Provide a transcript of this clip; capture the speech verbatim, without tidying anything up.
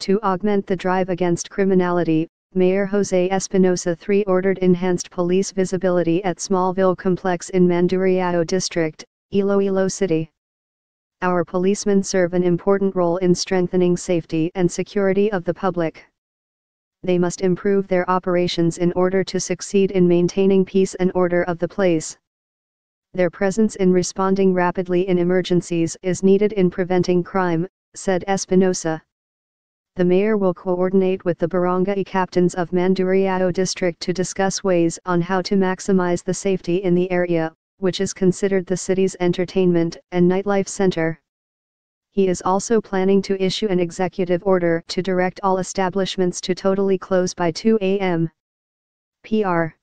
To augment the drive against criminality, Mayor Jose Espinosa the third ordered enhanced police visibility at Smallville Complex in Mandurriao District, Iloilo City. Our policemen serve an important role in strengthening safety and security of the public. They must improve their operations in order to succeed in maintaining peace and order of the place. Their presence in responding rapidly in emergencies is needed in preventing crime, said Espinosa. The mayor will coordinate with the barangay captains of Mandurriao District to discuss ways on how to maximize the safety in the area, which is considered the city's entertainment and nightlife center. He is also planning to issue an executive order to direct all establishments to totally close by two a m P R